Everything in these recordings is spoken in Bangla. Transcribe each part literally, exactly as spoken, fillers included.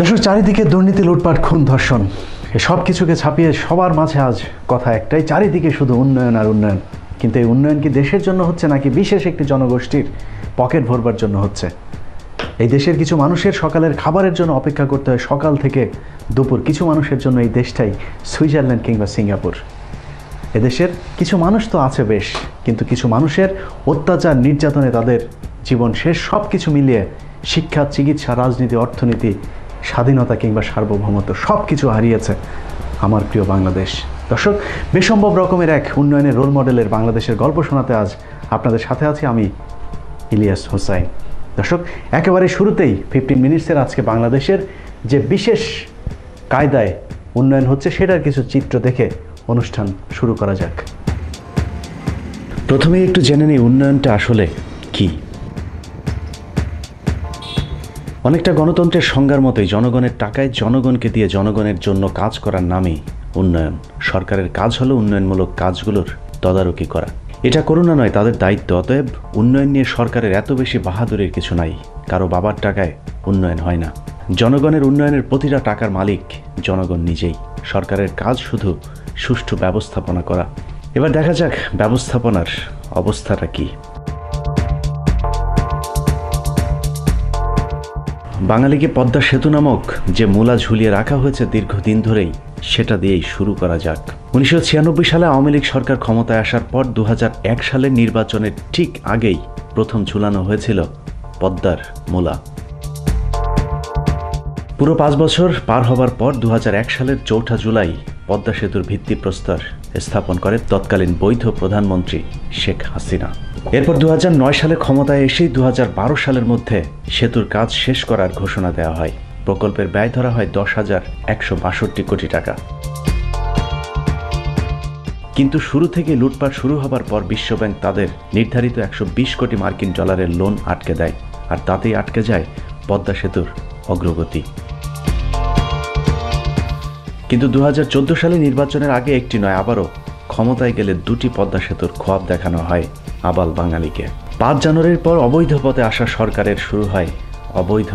দর্শক, চারিদিকে দুর্নীতি, লুটপাট, খুন, ধর্ষণ, সব কিছুকে ছাপিয়ে সবার মাঝে আজ কথা একটাই, চারিদিকে শুধু উন্নয়ন আর উন্নয়ন। কিন্তু এই উন্নয়ন কি দেশের জন্য হচ্ছে, নাকি বিশেষ একটি জনগোষ্ঠীর পকেট ভরবার জন্য হচ্ছে? এই দেশের কিছু মানুষের সকালের খাবারের জন্য অপেক্ষা করতে হয় সকাল থেকে দুপুর। কিছু মানুষের জন্য এই দেশটাই সুইজারল্যান্ড কিংবা সিঙ্গাপুর। এদেশের কিছু মানুষ তো আছে বেশ, কিন্তু কিছু মানুষের অত্যাচার, নির্যাতনে তাদের জীবন শেষ। সব কিছু মিলিয়ে শিক্ষা, চিকিৎসা, রাজনীতি, অর্থনীতি, স্বাধীনতা কিংবা সার্বভৌমত্ব সব কিছু হারিয়েছে আমার প্রিয় বাংলাদেশ। দর্শক, বেসম্ভব রকমের এক উন্নয়নের রোল মডেলের বাংলাদেশের গল্প শোনাতে আজ আপনাদের সাথে আছি আমি, ইলিয়াস হোসাইন। দর্শক, একেবারে শুরুতেই ফিফটিন মিনিটসের আজকে বাংলাদেশের যে বিশেষ কায়দায় উন্নয়ন হচ্ছে সেটার কিছু চিত্র দেখে অনুষ্ঠান শুরু করা যাক। প্রথমেই একটু জেনে নিই উন্নয়নটা আসলে কি। অনেকটা গণতন্ত্রের সংজ্ঞার মতোই জনগণের টাকায় জনগণকে দিয়ে জনগণের জন্য কাজ করার নামই উন্নয়ন। সরকারের কাজ হলো উন্নয়নমূলক কাজগুলোর তদারকি করা। এটা করুণা নয়, তাদের দায়িত্ব। অতএব উন্নয়ন নিয়ে সরকারের এত বেশি বাহাদুরের কিছু নাই। কারো বাবার টাকায় উন্নয়ন হয় না। জনগণের উন্নয়নের প্রতিটা টাকার মালিক জনগণ নিজেই। সরকারের কাজ শুধু সুষ্ঠু ব্যবস্থাপনা করা। এবার দেখা যাক ব্যবস্থাপনার অবস্থাটা কি। বাঙালিকে পদ্মা সেতু নামক যে মূলা ঝুলিয়ে রাখা হয়েছে দীর্ঘদিন ধরেই, সেটা দিয়েই শুরু করা যাক। উনিশশো ছিয়ানব্বই সালে আওয়ামী লীগ সরকার ক্ষমতায় আসার পর দু হাজার এক সালের নির্বাচনের ঠিক আগেই প্রথম ঝুলানো হয়েছিল পদ্মার মূলা। পুরো পাঁচ বছর পার হবার পর দু হাজার এক সালের চৌঠা জুলাই পদ্মা সেতুর ভিত্তিপ্রস্তর স্থাপন করে তৎকালীন বৈধ প্রধানমন্ত্রী শেখ হাসিনা। এরপর দু হাজার নয় সালে ক্ষমতায় এসেই দু হাজার বারো সালের মধ্যে সেতুর কাজ শেষ করার ঘোষণা দেওয়া হয়। প্রকল্পের ব্যয় ধরা হয় দশ হাজার একশো বাষট্টি কোটি টাকা। কিন্তু শুরু থেকে লুটপাট শুরু হবার পর বিশ্বব্যাংক তাদের নির্ধারিত একশো বিশ কোটি মার্কিন ডলারের লোন আটকে দেয়। আর তাতেই আটকে যায় পদ্মা সেতুর অগ্রগতি। কিন্তু দু হাজার চোদ্দো সালে নির্বাচনের আগে একটি নয়, আবারও ক্ষমতায় গেলে দুটি পদ্মা সেতুর খোয়াব দেখানো হয় আবাল বাঙালিকে। পাঁচ জানুয়ারির পর অবৈধ পথে আসা সরকারের শুরু হয় অবৈধ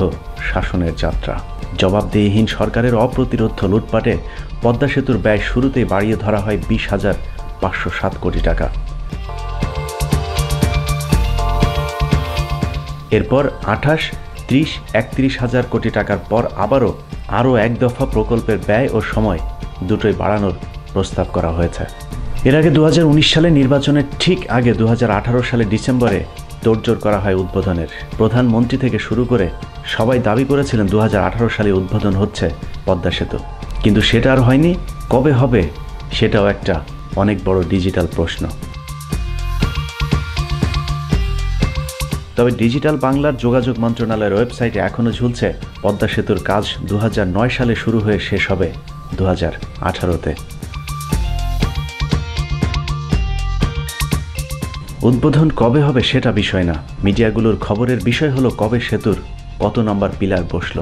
শাসনের যাত্রা। জবাবদিহিহীন সরকারের অপ্রতিরোধ লুটপাটে পদ্মা সেতুর ব্যয় শুরুতেই বাড়িয়ে ধরা হয় বিশ হাজার পাঁচশো সাত কোটি টাকা। এরপর আঠাশ ত্রিশ একত্রিশ হাজার কোটি টাকার পর আবারও আরও এক দফা প্রকল্পের ব্যয় ও সময় দুটোই বাড়ানোর প্রস্তাব করা হয়েছে। এর আগে দু হাজার উনিশ সালে নির্বাচনের ঠিক আগে দু হাজার আঠারো সালে ডিসেম্বরে তোড়জোড় করা হয় উদ্বোধনের। প্রধানমন্ত্রী থেকে শুরু করে সবাই দাবি করেছিলেন দু হাজার আঠারো সালে উদ্বোধন হচ্ছে পদ্মা সেতু, কিন্তু সেটা আর হয়নি। কবে হবে সেটাও একটা অনেক বড় ডিজিটাল প্রশ্ন। তবে ডিজিটাল বাংলার যোগাযোগ মন্ত্রণালয়ের ওয়েবসাইটে এখনও ঝুলছে পদ্মা সেতুর কাজ দু হাজার নয় সালে শুরু হয়ে শেষ হবে দু হাজার আঠারোতে। উদ্বোধন কবে হবে সেটা বিষয় না, মিডিয়াগুলোর খবরের বিষয় হলো কবে সেতুর কত নম্বর পিলার বসল।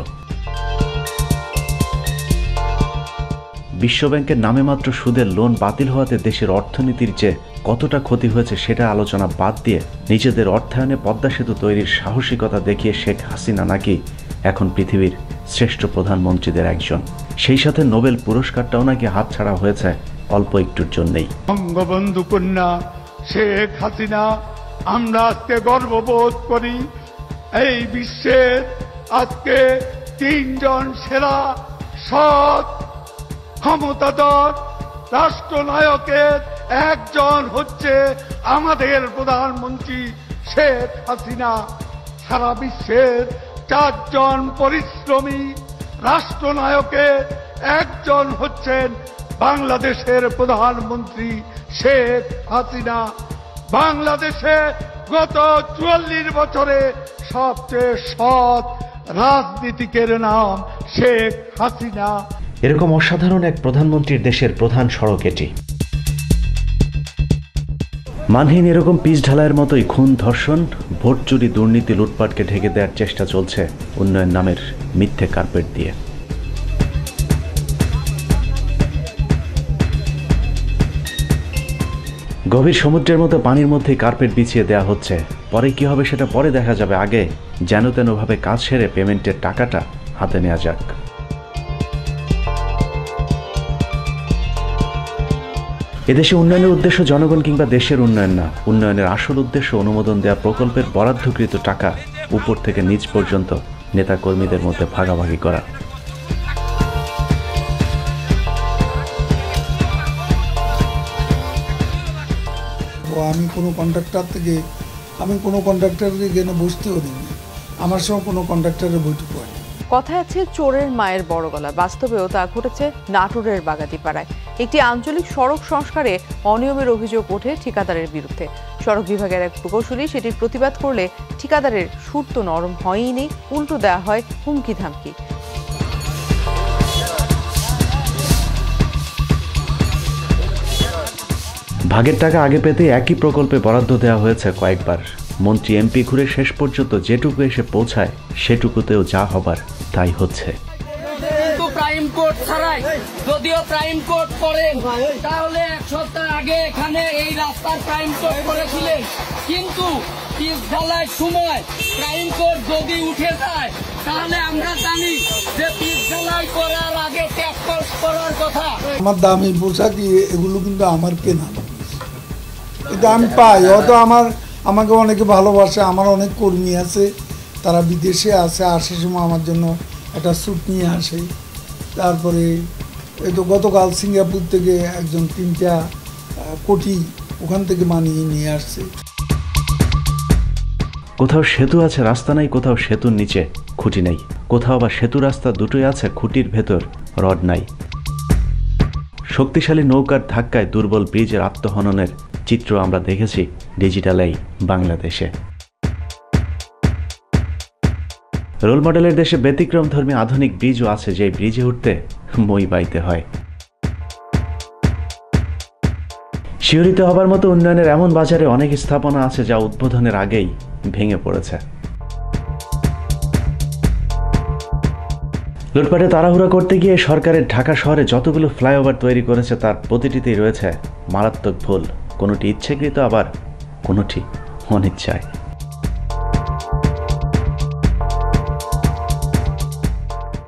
বিশ্বব্যাংকের নামে মাত্র সুদের লোন বাতিল হওয়াতে দেশের অর্থনীতির যে কতটা ক্ষতি হয়েছে সেটা আলোচনা বাদ দিয়ে নিজেদের অর্থায়নে পদ্মা সেতু তৈরির সাহসিকতা দেখিয়ে শেখ হাসিনা নাকি এখন পৃথিবীর শ্রেষ্ঠ প্রধানমন্ত্রীদের একজন। সেই সাথে নোবেল পুরস্কারটাও নাকি হাতছাড়া হয়েছে অল্প একটুর জন্যই। বঙ্গবন্ধু কন্যা শেখ হাসিনা, আমরা আজকে গর্ববোধ করি এই বিশ্বের আজকে তিনজন সেরা সৎ ক্ষমতাধর রাষ্ট্রনায়কের একজন হচ্ছে আমাদের প্রধানমন্ত্রী শেখ হাসিনা। সারা বিশ্বের চারজন পরিশ্রমী রাষ্ট্রনায়কের একজন হচ্ছেন বাংলাদেশের প্রধানমন্ত্রী শেখ হাসিনা। বাংলাদেশে গত চুয়াল্লিশ বছরে সবচেয়ে সৎ রাজনীতিকের নাম শেখ হাসিনা। এরকম অসাধারণ এক প্রধানমন্ত্রীর দেশের প্রধান সড়ক এটি। মানহীন এরকম পিচ ঢালাইয়ের মতোই খুন, ধর্ষণ, ভোট চুরি, দুর্নীতি, লুটপাটকে ঢেকে দেওয়ার চেষ্টা চলছে উন্নয়ন নামের মিথ্যে কার্পেট দিয়ে। গভীর সমুদ্রের মতো পানির মধ্যে কার্পেট বিছিয়ে দেওয়া হচ্ছে। পরে কি হবে সেটা পরে দেখা যাবে, আগে যেন তেনভাবে কাজ সেরে পেমেন্টের টাকাটা হাতে নেওয়া যাক। এদেশে উন্নয়নের উদ্দেশ্য জনগণ কিংবা দেশের উন্নয়ন না, উন্নয়নের আসল উদ্দেশ্য অনুমোদন দেওয়া প্রকল্পের বরাদ্দকৃত টাকা উপর থেকে নিচ পর্যন্ত নেতাকর্মীদের মধ্যে ভাগাভাগি করা। আমি কোনো কন্ট্রাক্টর থেকে আমি কোনো কন্ট্রাক্টরকে যেন বুঝতেও দিই, আমার সঙ্গে কোনো কন্ট্রাক্টরের বৈঠক হয়নি। কথা আছে চোরের মায়ের বড় গলা, বাস্তবেও তা ঘটেছে নাটোরের বাগাতিপাড়ায়। একটি আঞ্চলিক সড়ক সংস্কারে অনিয়মের অভিযোগ ওঠে ঠিকাদারের বিরুদ্ধে। সড়ক বিভাগের এক প্রকৌশলী সেটির প্রতিবাদ করলে ঠিকাদারের সুর তো নরম হয়ই নেই, উল্টো দেওয়া হয় হুমকি ধামকি। ভাগের টাকা আগে পেতে একই প্রকল্পে বরাদ্দ দেওয়া হয়েছে কয়েকবার। মন্ত্রী এমপি ঘুরে শেষ পর্যন্ত যেটুকু এসে পৌঁছায় সেটুকুতেও যা হবার তাই হচ্ছে। কিন্তু সময় প্রাইম কোড যদি উঠে যায় তাহলে আমরা জানি যে করার আগে করার কথা। আমার দামি পোশাক এগুলো কিন্তু আমার কেনা, এটা আমি পাই। হয়তো আমার আমাকে অনেকে ভালোবাসে, আমার অনেক কর্মী আছে তারা বিদেশে আসে, আসার সময় আমার জন্য একটা স্যুট নিয়ে আসে। তারপরে এই তো গতকাল সিঙ্গাপুর থেকে একজন তিনটা কোটি ওখান থেকে মানিয়ে নিয়ে আসছে। কোথাও সেতু আছে, রাস্তা নাই, কোথাও সেতুর নিচে খুঁটি নেই, কোথাও বা সেতু রাস্তা দুটোই আছে, খুঁটির ভেতর রড নাই। শক্তিশালী নৌকার ধাক্কায় দুর্বল ব্রিজের আত্মহননের চিত্র আমরা দেখেছি ডিজিটালেই বাংলাদেশে। রোল মডেলের দেশে ব্যতিক্রম ধর্মী আধুনিক ব্রিজও আছে, যে ব্রিজে উঠতে মই বাইতে হয়। শিহরিত হবার মতো উন্নয়নের এমন বাজারে অনেক স্থাপনা আছে যা উদ্বোধনের আগেই ভেঙে পড়েছে। লুটপাটে তাড়াহুড়া করতে গিয়ে সরকারের ঢাকা শহরে যতগুলো ফ্লাইওভার তৈরি করেছে তার প্রতিটিতেই রয়েছে মারাত্মক ভুল, কোনোটি ইচ্ছাকৃত আবার কোনোটি অনিচ্ছায়।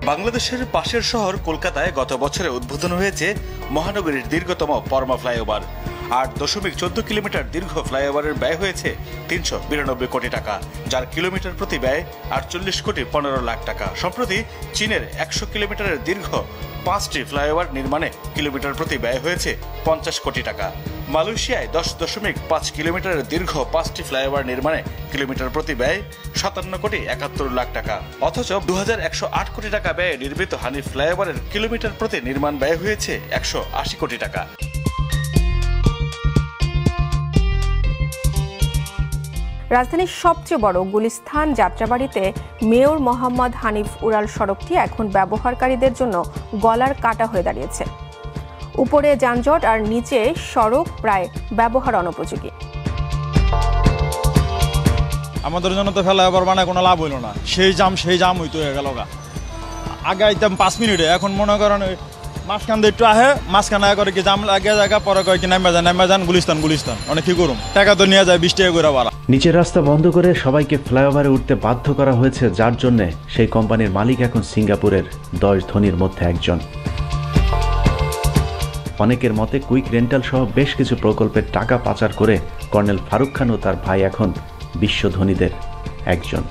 বাংলাদেশের পাশের শহর কলকাতায় গত বছরে উদ্বোধন হয়েছে মহানগরীর দীর্ঘতম পরমা ফ্লাইওভার। আট দশমিক চোদ্দ কিলোমিটার দীর্ঘ ফ্লাইওভারের ব্যয় হয়েছে তিনশো বিরানব্বই কোটি টাকা, যার কিলোমিটার প্রতি ব্যয় আটচল্লিশ কোটি পনেরো লাখ টাকা। সম্প্রতি চীনের একশো কিলোমিটারের দীর্ঘ পাঁচটি ফ্লাইওভার নির্মাণে কিলোমিটার প্রতি ব্যয় হয়েছে পঞ্চাশ কোটি টাকা। মালয়েশিয়ায় দশ দশমিক পাঁচ কিলোমিটারের দীর্ঘ পাঁচটি ফ্লাইওভার নির্মাণে কিলোমিটার প্রতি ব্যয় সাতান্ন কোটি একাত্তর লাখ টাকা। অথচ দু হাজার একশো আট কোটি টাকা ব্যয়ে নির্মিত হানি ফ্লাইওভারের কিলোমিটার প্রতি নির্মাণ ব্যয় হয়েছে একশো আশি কোটি টাকা। রাজধানীর সবচেয়ে বড় গুলিস্থান যাত্রাবাড়িতে মেয়র মোহাম্মদ হানিফ উড়াল সড়কটি এখন ব্যবহারকারীদের জন্য গলার কাটা হয়ে দাঁড়িয়েছে। উপরে যানজট আর নিচে সড়ক প্রায় ব্যবহার অনুপযোগী। আমাদের জন্য তো ফ্লাইওভার বানায় কোনো লাভ হইল না, সেই জাম সেই জাম হইতে হয়ে গেল। আগে আইতাম পাঁচ মিনিটে, এখন মনে করেন মাঝখান দিয়ে একটু আহে, মাঝখানে করে কি জাম লাগে জায়গা, পরে কয় কি নামে যান নামে যান গুলিস্তান গুলিস্তান। অনেক কি করুম, টাকা তো নিয়ে যায় বিশ টাকা করে বাড়া। নিচের রাস্তা বন্ধ করে সবাইকে ফ্লাইওভারে উঠতে বাধ্য করা হয়েছে, যার জন্যে সেই কোম্পানির মালিক এখন সিঙ্গাপুরের দশ ধনীর মধ্যে একজন। অনেকের মতে কুইক রেন্টাল সহ বেশ কিছু প্রকল্পের টাকা পাচার করে কর্নেল ফারুক খান ও তার ভাই এখন বিশ্বধনীদের একজন।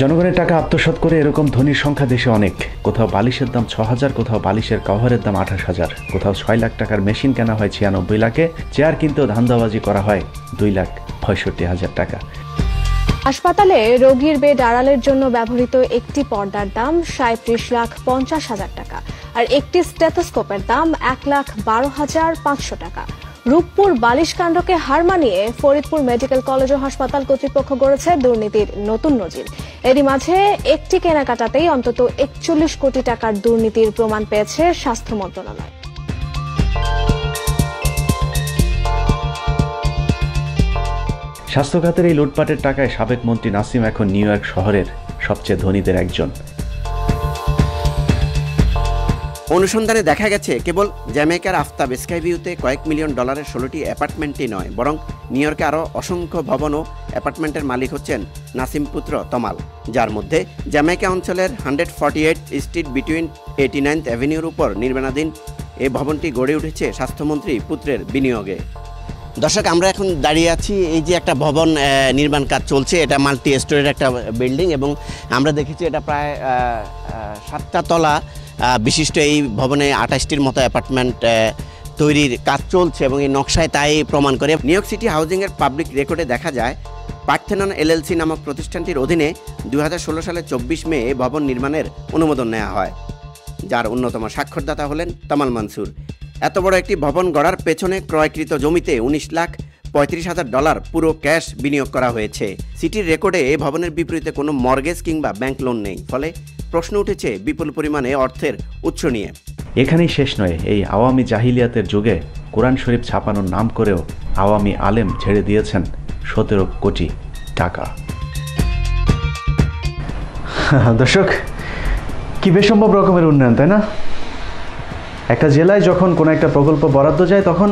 জনগণের টাকা আত্মসাৎ করে এরকম ধনীর সংখ্যা দেশে অনেক। কোথাও বালিশের দাম ছয় হাজার, কোথাও বালিশের কভারের দাম আঠাশ হাজার, কোথাও ছয় লাখ টাকার মেশিন কেনা হয় ছিয়ানব্বই লাখে, চেয়ার কিনতেও ধান্দাবাজি করা হয় দুই লাখ পঁয়ষট্টি হাজার টাকা। হাসপাতালে রোগীর বেড আড়ালের জন্য ব্যবহৃত একটি পর্দার দাম সাঁত্রিশ লাখ পঞ্চাশ হাজার টাকা, আর একটি স্টেথোস্কোপের দাম এক লাখ বারো হাজার পাঁচশো টাকা। রূপপুর বালিশ কাণ্ডকে হার মানিয়ে ফরিদপুর মেডিকেল কলেজ ও হাসপাতাল কর্তৃপক্ষ গড়েছে দুর্নীতির নতুন নজির। এরই মাঝে একটি কেনাকাটাতেই অন্তত একচল্লিশ কোটি টাকার দুর্নীতির প্রমাণ পেয়েছে স্বাস্থ্য মন্ত্রণালয়। স্বাস্থ্য খাতের এই লুটপাটের টাকায় সাবেক মন্ত্রী নাসিম এখন নিউ ইয়র্ক শহরের সবচেয়ে ধনীদের একজন। অনুসন্ধানে দেখা গেছে কেবল জ্যামাইকার আফতাব স্কাইভিউতে কয়েক মিলিয়ন ডলারের ষোলোটি অ্যাপার্টমেন্টই নয়, বরং নিউ ইয়র্কে আরও অসংখ্য ভবন ও অ্যাপার্টমেন্টের মালিক হচ্ছেন নাসিম পুত্র তমাল, যার মধ্যে জ্যামাইকা অঞ্চলের hundred forty eight street between eighty ninth অ্যাভিনিউর উপর নির্মাণাধীন এ ভবনটি গড়ে উঠেছে স্বাস্থ্যমন্ত্রী পুত্রের বিনিয়োগে। দর্শক, আমরা এখন দাঁড়িয়ে আছি, এই যে একটা ভবন নির্মাণ কাজ চলছে, এটা মাল্টি স্টোরের একটা বিল্ডিং এবং আমরা দেখেছি এটা প্রায় সাতটা তলা বিশিষ্ট এই ভবনে আঠাশটির মতো অ্যাপার্টমেন্ট তৈরির কাজ চলছে এবং এই নকশায় তাই প্রমাণ করে। নিউ ইয়র্ক সিটি হাউজিংয়ের পাবলিক রেকর্ডে দেখা যায় পার্থেনন এলএলসি নামক প্রতিষ্ঠানটির অধীনে দুই হাজার ষোলো সালে চব্বিশ মে এই ভবন নির্মাণের অনুমোদন নেওয়া হয়, যার অন্যতম স্বাক্ষরদাতা হলেন তমাল মানসুর। এত বড় একটি ভবন গড়ার পেছনে ক্রয়কৃত জমিতে উনিশ লাখ পঁয়ত্রিশ হাজার ডলার পুরো ক্যাশ বিনিয়োগ করা হয়েছে। সিটির রেকর্ডে এই ভবনের বিপরীতে কোনো মর্গেজ কিংবা ব্যাংক লোন নেই, ফলে প্রশ্ন উঠেছে বিপুল পরিমাণে অর্থের উৎস নিয়ে। এখানেই শেষ নয়, এই আওয়ামী জাহিলিয়াতের যুগে কোরআন শরীফ ছাপানোর নাম করেও আওয়ামী আলেম ছেড়ে দিয়েছেন সতেরো কোটি টাকা। দর্শক, কি বেসম্ভব রকমের উন্নয়ন, তাই না? একটা জেলায় যখন কোনো একটা প্রকল্প বরাদ্দ যায় তখন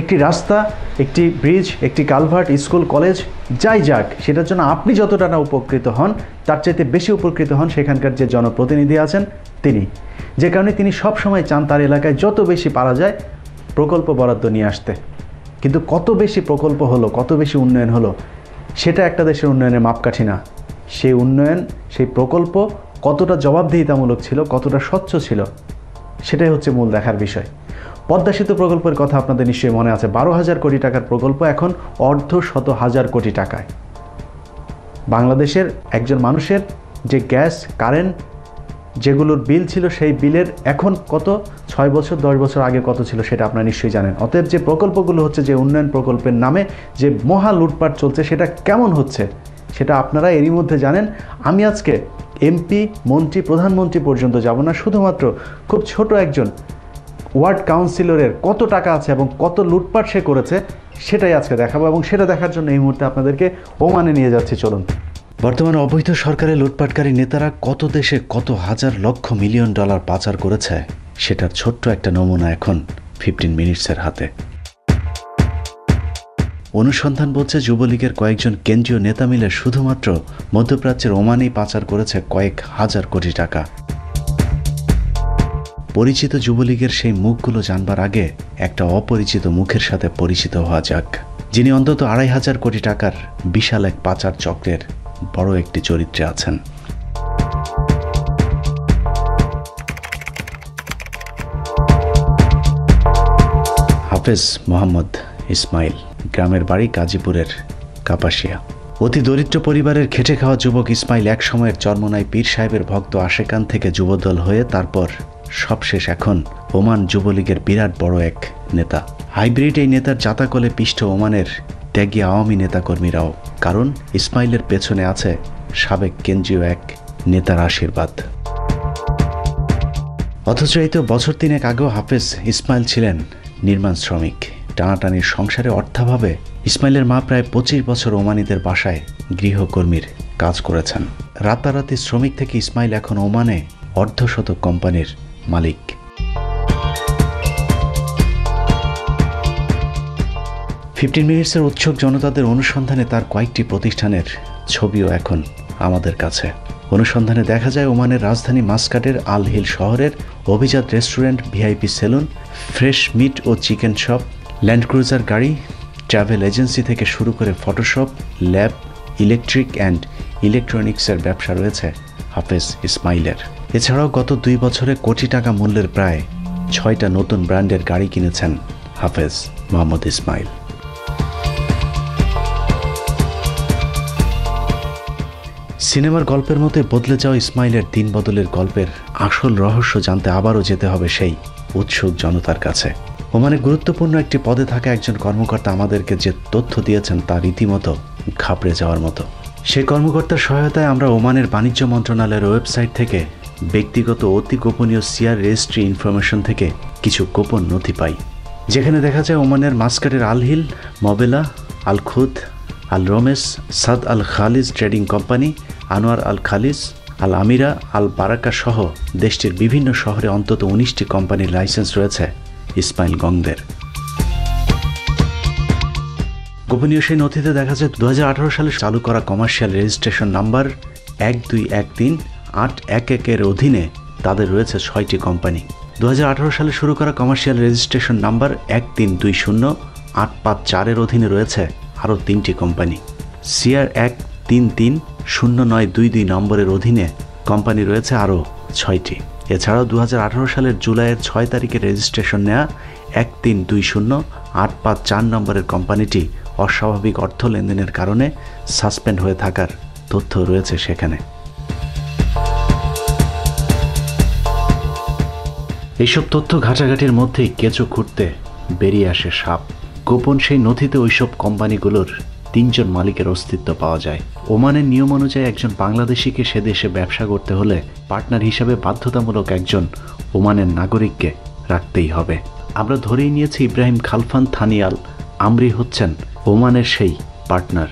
একটি রাস্তা, একটি ব্রিজ, একটি কালভার্ট, স্কুল, কলেজ যাই যাক, সেটার জন্য আপনি যতটা না উপকৃত হন তার চাইতে বেশি উপকৃত হন সেখানকার যে জনপ্রতিনিধি আছেন তিনি, যে কারণে তিনি সবসময় চান তার এলাকায় যত বেশি পারা যায় প্রকল্প বরাদ্দ নিয়ে আসতে। কিন্তু কত বেশি প্রকল্প হলো, কত বেশি উন্নয়ন হলো, সেটা একটা দেশের উন্নয়নের মাপকাঠি না। সেই উন্নয়ন, সেই প্রকল্প কতটা জবাবদিহিতামূলক ছিল, কতটা স্বচ্ছ ছিল, সেটাই হচ্ছে মূল দেখার বিষয়। পদ্মা সেতু প্রকল্পের কথা আপনাদের নিশ্চয়ই মনে আছে, বারো হাজার কোটি টাকার প্রকল্প এখন অর্ধ শত হাজার কোটি টাকায়। বাংলাদেশের একজন মানুষের যে গ্যাস, কারেন্ট, যেগুলোর বিল ছিল, সেই বিলের এখন কত, ছয় বছর দশ বছর আগে কত ছিল, সেটা আপনারা নিশ্চয়ই জানেন। অতএব যে প্রকল্পগুলো হচ্ছে, যে উন্নয়ন প্রকল্পের নামে যে মহা লুটপাট চলছে, সেটা কেমন হচ্ছে সেটা আপনারা এরই মধ্যে জানেন। আমি আজকে এমপি, মন্ত্রী, প্রধানমন্ত্রী পর্যন্ত যাব না, শুধুমাত্র খুব ছোট একজন ওয়ার্ড কাউন্সিলরের কত টাকা আছে এবং কত লুটপাট সে করেছে সেটাই আজকে দেখাবো এবং সেটা দেখার জন্য এই মুহূর্তে আপনাদেরকে ওমানে নিয়ে যাচ্ছি। চলুন। বর্তমানে অবৈধ সরকারের লুটপাটকারী নেতারা কত দেশে কত হাজার লক্ষ মিলিয়ন ডলার পাচার করেছে সেটার ছোট্ট একটা নমুনা এখন ফিফটিন মিনিটসের হাতে। অনুসন্ধান বলছে যুবলীগের কয়েকজন কেন্দ্রীয় নেতা মিলে শুধুমাত্র মধ্যপ্রাচ্যের ওমানেই পাচার করেছে কয়েক হাজার কোটি টাকা। পরিচিত যুবলীগের সেই মুখগুলো জানবার আগে একটা অপরিচিত মুখের সাথে পরিচিত হওয়া যাক, যিনি অন্তত আড়াই হাজার কোটি টাকার বিশাল এক পাচার চক্রের বড় একটি চরিত্রে আছেন। হাফেজ মোহাম্মদ ইসমাইল, গ্রামের বাড়ি গাজীপুরের কাপাসিয়া। অতি দরিদ্র পরিবারের খেটে খাওয়া যুবক ইসমাইল এক সময়ের চরমনাই পীর সাহেবের ভক্ত আশেকান থেকে যুবদল হয়ে তারপর সবশেষ এখন ওমান যুবলীগের বিরাট বড় এক নেতা। হাইব্রিড এই নেতার জাতাকলে পিষ্ট ওমানের ত্যাগী আওয়ামী নেতাকর্মীরাও, কারণ ইসমাইলের পেছনে আছে সাবেক কেন্দ্রীয় এক নেতার আশীর্বাদ। অথচ এই তো বছর তিনেক আগেও হাফেজ ইসমাইল ছিলেন নির্মাণ শ্রমিক। টানাটানির সংসারে অর্থাভাবে ইসমাইলের মা প্রায় পঁচিশ বছর ওমানিদের বাসায় গৃহকর্মীর কাজ করেছেন। রাতারাতি শ্রমিক থেকে ইসমাইল এখন ওমানে অর্ধশত কোম্পানির মালিক। ফিফটিন মিনিটসের উৎসুক জনতাদের অনুসন্ধানে তার কয়েকটি প্রতিষ্ঠানের ছবিও এখন আমাদের কাছে। অনুসন্ধানে দেখা যায় ওমানের রাজধানী মাস্কাটের আল হিল শহরের অভিজাত restaurant, VIP salon, fresh meat ও চিকেন শপ, ল্যান্ড ক্রুজার গাড়ি, ট্রাভেল এজেন্সি থেকে শুরু করে ফটোশপ, ল্যাব, ইলেকট্রিক অ্যান্ড ইলেকট্রনিক্সের ব্যবসা রয়েছে হাফেজ ইসমাইলের। এছাড়াও গত দুই বছরে কোটি টাকা মূল্যের প্রায় ছয়টা নতুন ব্র্যান্ডের গাড়ি কিনেছেন হাফেজ মোহাম্মদ ইসমাইল। সিনেমার গল্পের মতো বদলে যাওয়া ইসমাইলের দিন বদলের গল্পের আসল রহস্য জানতে আবারও যেতে হবে সেই উৎসুক জনতার কাছে। ওমানে গুরুত্বপূর্ণ একটি পদে থাকা একজন কর্মকর্তা আমাদেরকে যে তথ্য দিয়েছেন তা রীতিমতো ঘাবড়ে যাওয়ার মতো। সেই কর্মকর্তার সহায়তায় আমরা ওমানের বাণিজ্য মন্ত্রণালয়ের ওয়েবসাইট থেকে ব্যক্তিগত অতি গোপনীয় সিআর রেজিস্ট্রি ইনফরমেশন থেকে কিছু গোপন নথি পাই, যেখানে দেখা যায় ওমানের মাস্কাটের আলহিল, মবেলা, আল খুদ, আল Ramos, Saad Al Khaleej trading company, Anwar Al Khaleej, Al Amira Al Baraka সহ দেশটির বিভিন্ন শহরে অন্তত উনিশটি কোম্পানির লাইসেন্স রয়েছে ইসমাইল গংদের। গোপনীয় সেই নথিতে দেখা যায় দু হাজার আঠারো সালে চালু করা কমার্শিয়াল রেজিস্ট্রেশন নাম্বার এক দুই এক তিন আট এক একের অধীনে তাদের রয়েছে ছয়টি কোম্পানি। দু হাজার আঠারো সালে শুরু করা কমার্শিয়াল রেজিস্ট্রেশন নাম্বার এক তিন দুই শূন্য আট পাঁচ চারের অধীনে রয়েছে আরও তিনটি কোম্পানি। সিআর এক তিন তিন শূন্য নয় দুই দুই নম্বরের অধীনে কোম্পানি রয়েছে আরও ছয়টি। এছাড়াও দু হাজার আঠারো সালের জুলাইয়ের ছয় তারিখে রেজিস্ট্রেশন নেওয়া এক তিন দুই শূন্য আট পাঁচ চার নম্বরের কোম্পানিটি অস্বাভাবিক অর্থ লেনদেনের কারণে সাসপেন্ড হয়ে থাকার তথ্য রয়েছে সেখানে। এইসব তথ্য ঘাটাঘাটির মধ্যেই কেঁচো খুঁড়তে বেরিয়ে আসে সাপ। গোপন সেই নথিতে ওইসব কোম্পানিগুলোর তিনজন মালিকের অস্তিত্ব পাওয়া যায়। ওমানের নিয়ম অনুযায়ী একজন বাংলাদেশিকে সে দেশে ব্যবসা করতে হলে পার্টনার হিসাবে বাধ্যতামূলক একজন ওমানের নাগরিককে রাখতেই হবে। আমরা ধরেই নিয়েছি ইব্রাহিম খালফান থানিয়াল আমরি হচ্ছেন ওমানের সেই পার্টনার।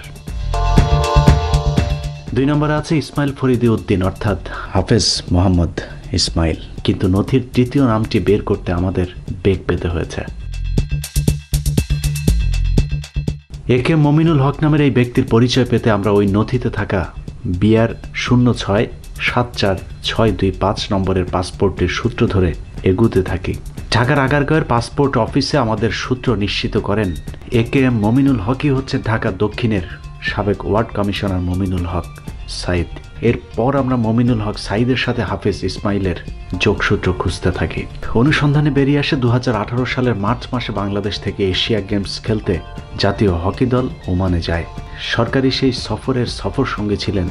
দুই নম্বরে আছে ইসমাইল ফরিদি উদ্দিন অর্থাৎ হাফেজ মোহাম্মদ ইসমাইল, কিন্তু নথির তৃতীয় নামটি বের করতে আমাদের বেগ পেতে হয়েছে। একে মমিনুল হক নামের এই ব্যক্তির পরিচয় পেতে আমরা ওই নথিতে থাকা বিআর শূন্য ছয় সাত চার ছয় দুই পাঁচ নম্বরের পাসপোর্টের সূত্র ধরে এগুতে থাকি। ঢাকার আগারগাঁওয়ের পাসপোর্ট অফিসে আমাদের সূত্র নিশ্চিত করেন একে এম মমিনুল হকই হচ্ছে ঢাকা দক্ষিণের সাবেক ওয়ার্ড কমিশনার মমিনুল হক সাইদ। এরপর আমরা মমিনুল হক সাইদের সাথে হাফেজ ইসমাইলের যোগসূত্র খুঁজতে থাকি। অনুসন্ধানে বেরিয়ে আসে দু হাজার আঠারো সালের মার্চ মাসে বাংলাদেশ থেকে এশিয়া গেমস খেলতে জাতীয় হকি দল ওমানে যায়। সরকারি সেই সফরের সফর সঙ্গী ছিলেন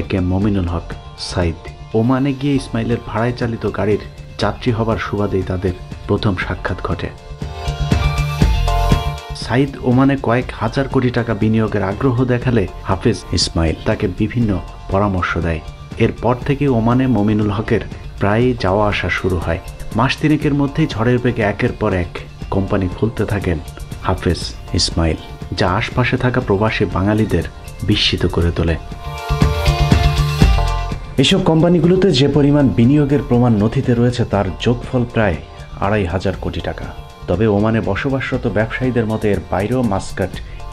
একে এম মমিনুল হক সাইদ। ওমানে গিয়ে ইসমাইলের ভাড়ায় চালিত গাড়ির যাত্রী হবার সুবাদেই তাদের প্রথম সাক্ষাৎ ঘটে। সাইদ ওমানে কয়েক হাজার কোটি টাকা বিনিয়োগের আগ্রহ দেখালে হাফেজ ইসমাইল তাকে বিভিন্ন পরামর্শ দেয়। এরপর থেকে ওমানে মমিনুল হকের প্রায় যাওয়া আসা শুরু হয়। মাস তিনেকের মধ্যেই ঝড়ের বেগে একের পর এক কোম্পানি খুলতে থাকেন হাফেজ ইসমাইল, যা আশপাশে থাকা প্রবাসী বাঙালিদের বিস্মিত করে তোলে। এসব কোম্পানিগুলোতে যে পরিমাণ বিনিয়োগের প্রমাণ নথিতে রয়েছে তার যোগফল প্রায় আড়াই হাজার কোটি টাকা। তবে ওমানে বসবাসরত ব্যবসায়ীদের মতে এর বাইরেও মাস্কাট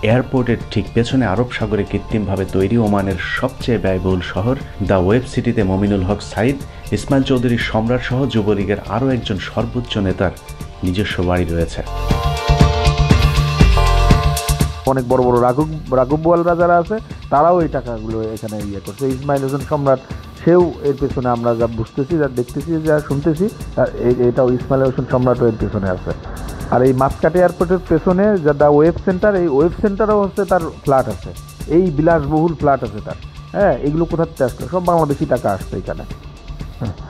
এয়ারপোর্টের ঠিক পেছনে আরব সাগরে কৃত্রিমভাবে তৈরি ওমানের সবচেয়ে ব্যয়বহুল শহর দ্য ওয়েব সিটিতে মমিনুল হক সাইদ, ইসমাইল চৌধুরী সম্রাট সহ যুবলীগের আরও একজন সর্বোচ্চ নেতার নিজস্ব বাড়ি রয়েছে। অনেক বড় বড় রাঘব রাঘবওয়ালরা যারা আছে তারাও এই টাকাগুলো এখানে ইয়ে করছে। ইসমাইল হোসেন সম্রাট সেও এর পেছনে, আমরা যা বুঝতেছি যা দেখতেছি যা শুনতেছি এটাও ইসমাইল হোসেন সম্রাটও এর পেছনে আছে। আর এই মাসকাট এয়ারপোর্টের পেছনে যা দা ওয়েব সেন্টার, এই ওয়েব সেন্টারও হচ্ছে তার ফ্ল্যাট আছে, এই বিলাসবহুল ফ্ল্যাট আছে তার। হ্যাঁ, এগুলো কোথাতে আসলো? সব বাংলাদেশি টাকা আসতো এখানে।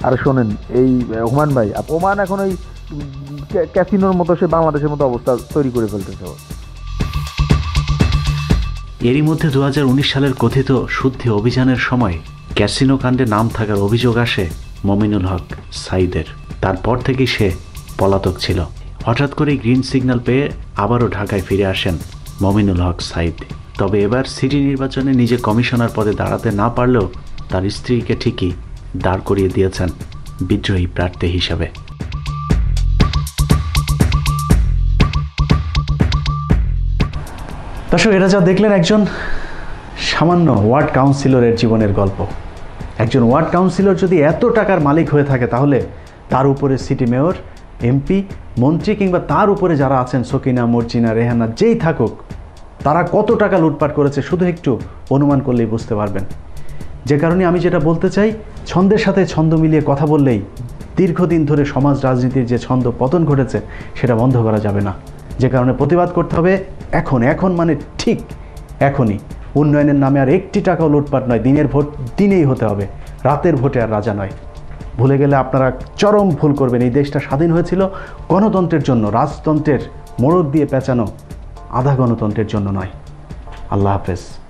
আর শোনেন এই ওমান ভাই, ওমান এখন ওই ক্যাসিনোর মতো, সে বাংলাদেশের মতো অবস্থা তৈরি করে ফেলতেছে। এরই মধ্যে দু হাজার উনিশ সালের কথিত শুদ্ধি অভিযানের সময় ক্যাসিনো কাণ্ডে নাম থাকার অভিযোগ আসে মমিনুল হক সাইদের। তারপর থেকেই সে পলাতক ছিল। হঠাৎ করেই গ্রিন সিগন্যাল পেয়ে আবারও ঢাকায় ফিরে আসেন মমিনুল হক সাইদ। তবে এবার সিটি নির্বাচনে নিজে কমিশনার পদে দাঁড়াতে না পারলেও তার স্ত্রীকে ঠিকই দাঁড় করিয়ে দিয়েছেন বিদ্রোহী প্রার্থী হিসাবে। দর্শক, এরা যা দেখলেন একজন সামান্য ওয়ার্ড কাউন্সিলরের জীবনের গল্প। একজন ওয়ার্ড কাউন্সিলর যদি এত টাকার মালিক হয়ে থাকে তাহলে তার উপরে সিটি মেয়র, এমপি, মন্ত্রী কিংবা তার উপরে যারা আছেন সকিনা, মর্জিনা, রেহানা যেই থাকুক তারা কত টাকা লুটপাট করেছে শুধু একটু অনুমান করলেই বুঝতে পারবেন। যে কারণে আমি যেটা বলতে চাই, ছন্দের সাথে ছন্দ মিলিয়ে কথা বললেই দীর্ঘদিন ধরে সমাজ রাজনীতির যে ছন্দ পতন ঘটেছে সেটা বন্ধ করা যাবে না। যে কারণে প্রতিবাদ করতে হবে এখন, এখন মানে ঠিক এখনই। উন্নয়নের নামে আর একটি টাকাও লুটপাট নয়, দিনের ভোট দিনেই হতে হবে, রাতের ভোটে আর রাজা নয়। ভুলে গেলে আপনারা চরম ভুল করবেন। এই দেশটা স্বাধীন হয়েছিল গণতন্ত্রের জন্য, রাজতন্ত্রের মোড়ক দিয়ে পেঁচানো আধা গণতন্ত্রের জন্য নয়। আল্লাহ হাফেজ।